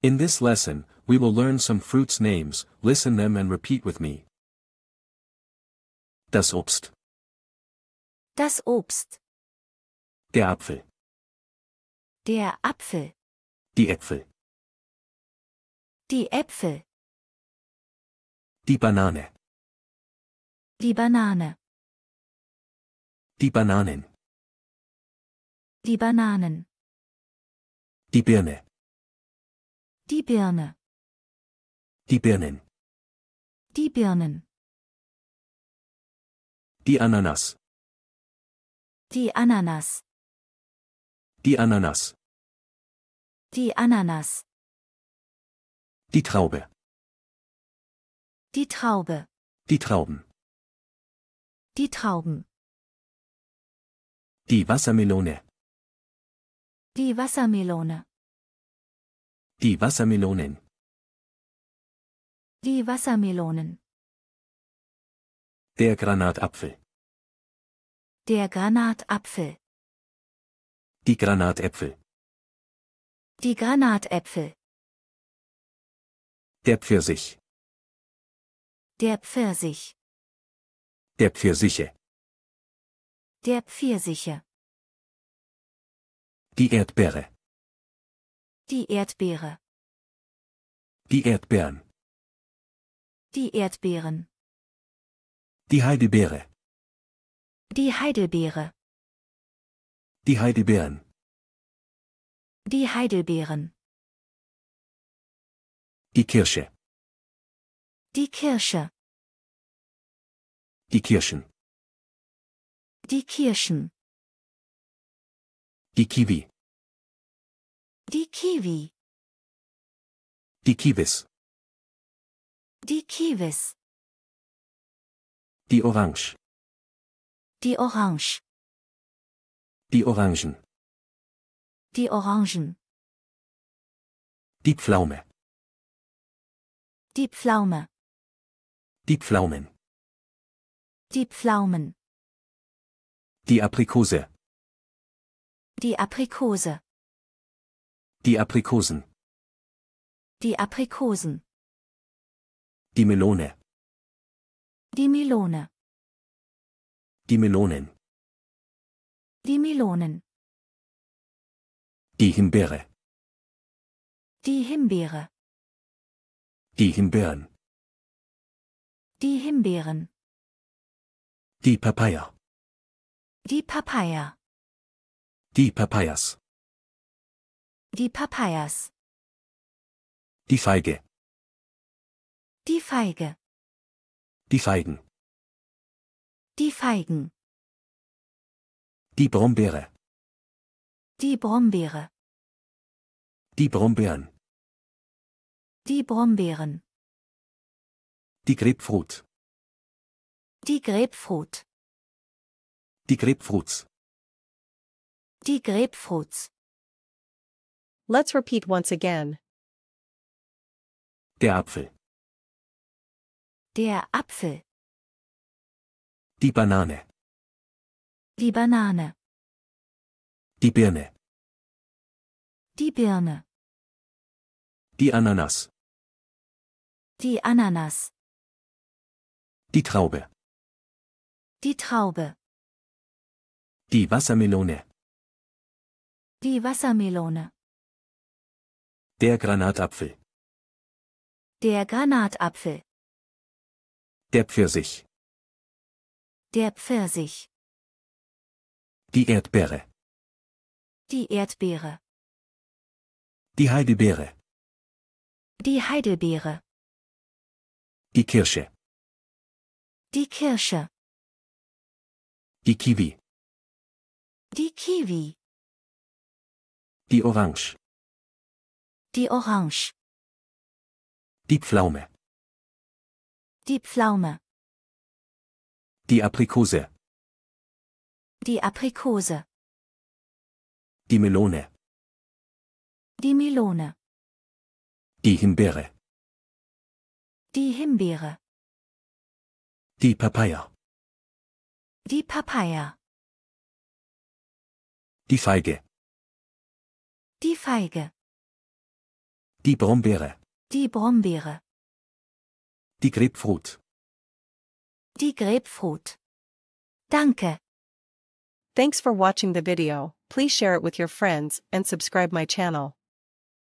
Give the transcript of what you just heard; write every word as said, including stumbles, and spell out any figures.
In this lesson, we will learn some fruits' names, listen them and repeat with me. Das Obst. Das Obst. Der Apfel. Der Apfel. Die Äpfel. Die Äpfel. Die Banane. Die Banane. Die Bananen. Die Bananen. Die Birne. Die Birne. Die Birnen. Die Birnen. Die Ananas. Die Ananas. Die Ananas. Die Ananas. Die Traube. Die Traube. Die Trauben. Die Trauben. Die Wassermelone. Die Wassermelone. Die Wassermelonen. Die Wassermelonen. Der Granatapfel. Der Granatapfel. Die Granatäpfel. Die Granatäpfel. Der Pfirsich. Der Pfirsich. Der Pfirsiche. Der Pfirsiche. Die Erdbeere. Die Erdbeere. Die Erdbeeren. Die Erdbeeren. Die Heidelbeere. Die Heidelbeere. Die Heidelbeeren. Die Heidelbeeren. Die Kirsche. Die Kirsche. Die Kirschen. Die Kirschen. Die Kiwi. Die Kiwi. Die Kiwis. Die Kiwis. Die Orange. Die Orange. Die Orangen. Die Orangen. Die Pflaume. Die Pflaume. Die Pflaumen. Die Pflaumen. Die Aprikose. Die Aprikose. Die Aprikosen. Die Aprikosen. Die Melone. Die Melone. Die Melonen. Die Melonen. Die Himbeere. Die Himbeere. Die Himbeeren. Die Himbeeren. Die Papaya. Die Papaya. Die Papayas. Die Papayas. Die Feige. Die Feige. Die Feigen. Die Feigen. Die Brombeere. Die Brombeere. Die Brombeeren. Die Brombeeren. Die Grapefruit. Die Grapefruit. Die Grapefruits. Die Grapefruits. Let's repeat once again. Der Apfel. Der Apfel. Die Banane. Die Banane. Die Birne. Die Birne. Die Ananas. Die Ananas. Die Traube. Die Traube. Die Wassermelone. Die Wassermelone. Der Granatapfel. Der Granatapfel. Der Pfirsich. Der Pfirsich. Die Erdbeere. Die Erdbeere. Die Heidelbeere. Die Heidelbeere. Die Kirsche. Die Kirsche. Die Kiwi. Die Kiwi. Die Orange. Die Orange. Die Pflaume. Die Pflaume. Die Aprikose. Die Aprikose. Die Melone. Die Melone. Die Himbeere. Die Himbeere. Die Papaya. Die Papaya. Die Feige. Die Feige. Die Brombeere. Die Brombeere. Die Grapefruit. Die Grapefruit. Danke. Thanks for watching the video. Please share it with your friends and subscribe my channel.